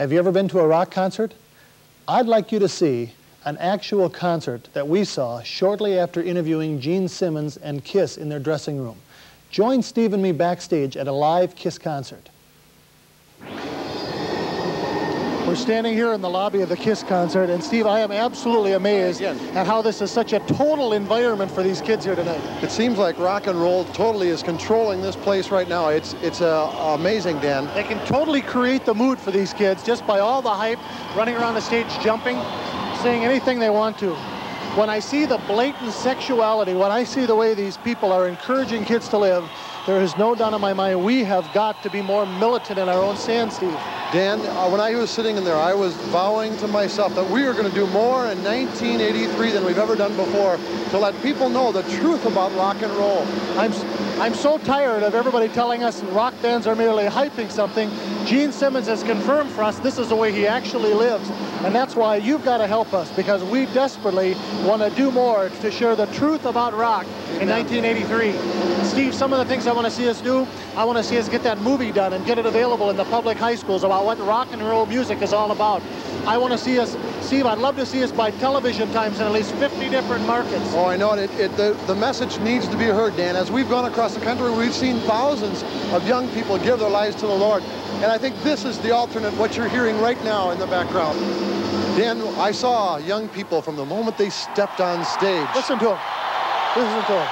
Have you ever been to a rock concert? I'd like you to see an actual concert that we saw shortly after interviewing Gene Simmons and KISS in their dressing room. Join Steve and me backstage at a live KISS concert. We're standing here in the lobby of the KISS concert, and Steve, I am absolutely amazed at how this is such a total environment for these kids here tonight. It seems like rock and roll totally is controlling this place right now. It's amazing, Dan. They can totally create the mood for these kids just by all the hype, running around the stage, jumping, saying anything they want to. When I see the blatant sexuality, when I see the way these people are encouraging kids to live, there is no doubt in my mind we have got to be more militant in our own stand, Steve. Dan, when I was sitting in there, I was vowing to myself that we are going to do more in 1983 than we've ever done before to let people know the truth about rock and roll. I'm so tired of everybody telling us rock bands are merely hyping something. Gene Simmons has confirmed for us this is the way he actually lives, and that's why you've got to help us, because we desperately want to do more to share the truth about rock in 1983. Steve, some of the things I want to see us do, I want to see us get that movie done and get it available in the public high schools about what rock and roll music is all about. I want to see us, Steve, I'd love to see us by television times in at least 50 different markets. Oh, I know it. The message needs to be heard, Dan. As we've gone across the country, we've seen thousands of young people give their lives to the Lord. And I think this is the alternate, what you're hearing right now in the background. Dan, I saw young people from the moment they stepped on stage. Listen to them. Listen to them.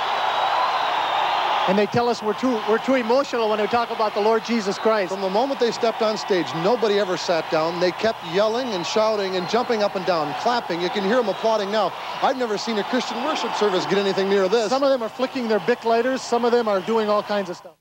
And they tell us we're too emotional when we talk about the Lord Jesus Christ. From the moment they stepped on stage, nobody ever sat down. They kept yelling and shouting and jumping up and down, clapping. You can hear them applauding now. I've never seen a Christian worship service get anything near this. Some of them are flicking their Bic lighters. Some of them are doing all kinds of stuff.